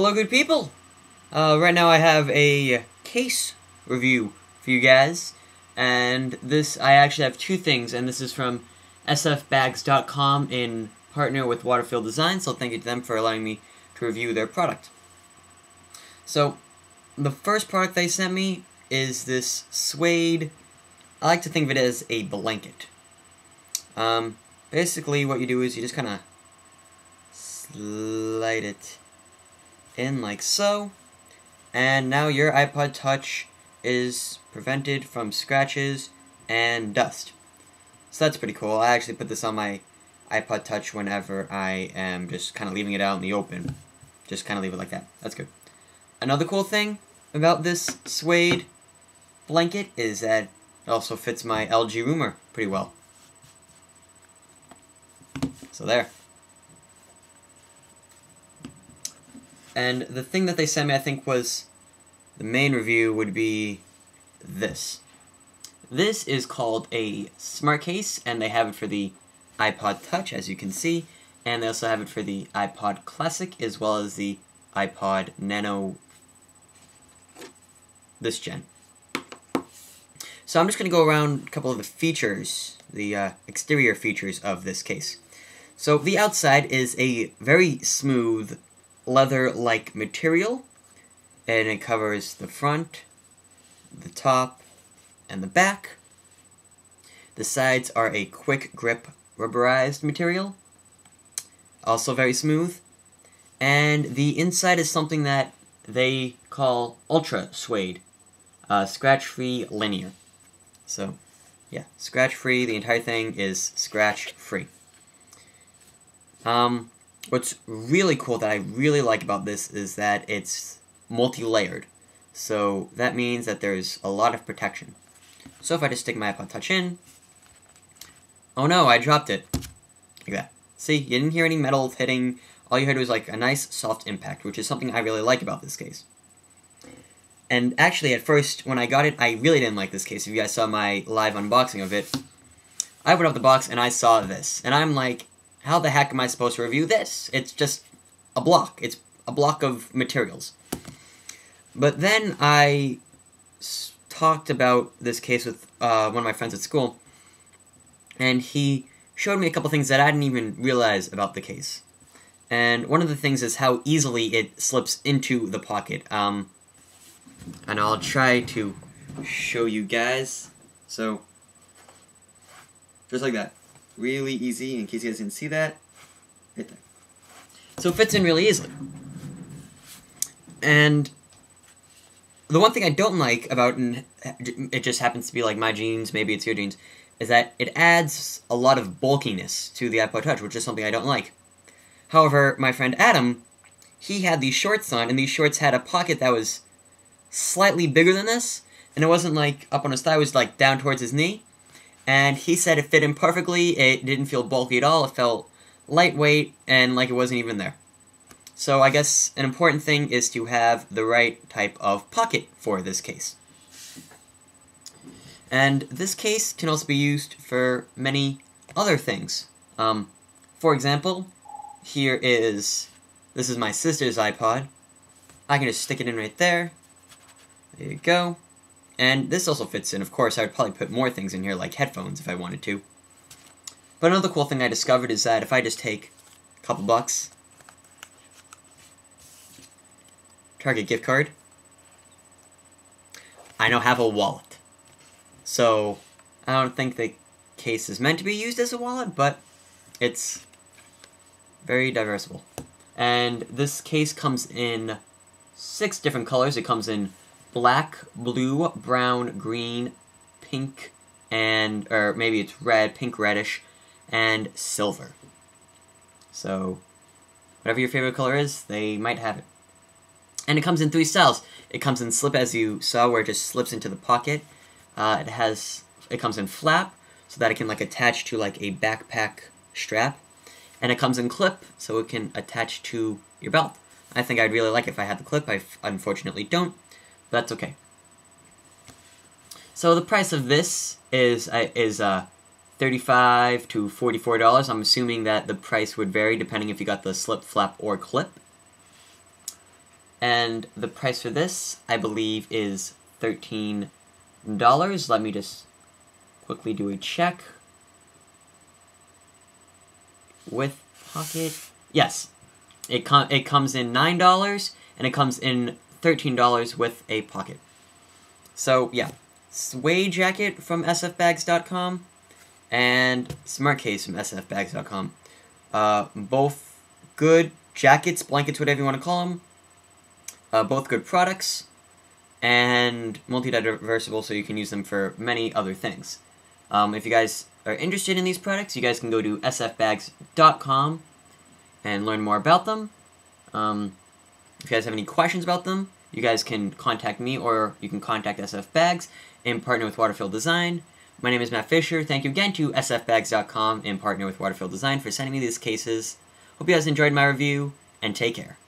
Hello, good people! Right now I have a case review for you guys, and I actually have two things, and this is from sfbags.com in partner with Waterfield Design, so thank you to them for allowing me to review their product. So, the first product they sent me is this suede, I like to think of it as a blanket. Basically what you do is you just kind of slide it in like so, and now your iPod Touch is prevented from scratches and dust. So that's pretty cool. I actually put this on my iPod Touch whenever I am just kind of leaving it out in the open. Just kind of leave it like that. That's good. Another cool thing about this suede blanket is that it also fits my LG rumor pretty well. So there. And the thing that they sent me, I think, was the main review would be this. This is called a smart case, and they have it for the iPod Touch, as you can see, and they also have it for the iPod Classic, as well as the iPod Nano this gen. So I'm just going to go around a couple of the features, the exterior features of this case. So the outside is a very smooth leather-like material, and it covers the front, the top, and the back. The sides are a quick grip rubberized material, also very smooth, and the inside is something that they call ultra suede, scratch-free linear. So yeah, scratch-free, the entire thing is scratch-free. What's really cool that I really like about this is that it's multi-layered. So that means that there's a lot of protection. So if I just stick my iPod Touch in... Oh no, I dropped it. Like that. See, you didn't hear any metal hitting. All you heard was like a nice soft impact, which is something I really like about this case. And actually at first, when I got it, I really didn't like this case. If you guys saw my live unboxing of it, I opened up the box and I saw this. And I'm like... how the heck am I supposed to review this? It's just a block. It's a block of materials. But then I talked about this case with one of my friends at school, and he showed me a couple things that I didn't even realize about the case. And one of the things is how easily it slips into the pocket. And I'll try to show you guys. So, just like that. Really easy, in case you guys didn't see that, right there. So it fits in really easily. And the one thing I don't like about, and it just happens to be like my jeans, maybe it's your jeans, is that it adds a lot of bulkiness to the iPod Touch, which is something I don't like. However, my friend Adam, he had these shorts on, and these shorts had a pocket that was slightly bigger than this, and it wasn't like up on his thigh, it was like down towards his knee. And he said it fit him perfectly, it didn't feel bulky at all, it felt lightweight, and like it wasn't even there. So I guess an important thing is to have the right type of pocket for this case. And this case can also be used for many other things. For example, this is my sister's iPod. I can just stick it in right there. There you go. And this also fits in, of course. I would probably put more things in here, like headphones, if I wanted to. But another cool thing I discovered is that if I just take a couple bucks, Target gift card, I now have a wallet. So, I don't think the case is meant to be used as a wallet, but it's very diversible. And this case comes in 6 different colors. It comes in black, blue, brown, green, pink, and, or maybe it's red, pink, reddish, and silver. So, whatever your favorite color is, they might have it. And it comes in 3 styles. It comes in slip, as you saw, where it just slips into the pocket. It comes in flap, so that it can, like, attach to, like, a backpack strap. And it comes in clip, so it can attach to your belt. I think I'd really like it if I had the clip. I unfortunately don't. That's okay. So the price of this is $35 to $44. I'm assuming that the price would vary depending if you got the slip, flap, or clip. And the price for this, I believe, is $13. Let me just quickly do a check. With pocket, yes. It comes in $9, and it comes in $13 with a pocket. So, yeah. Suede jacket from sfbags.com and smart case from sfbags.com. Both good jackets, blankets, whatever you want to call them. Both good products, and multi-diversable, so you can use them for many other things. If you guys are interested in these products, you guys can go to sfbags.com and learn more about them. If you guys have any questions about them, you guys can contact me, or you can contact SF Bags and partner with Waterfield Design. My name is Matt Fisher. Thank you again to sfbags.com and partner with Waterfield Design for sending me these cases. Hope you guys enjoyed my review, and take care.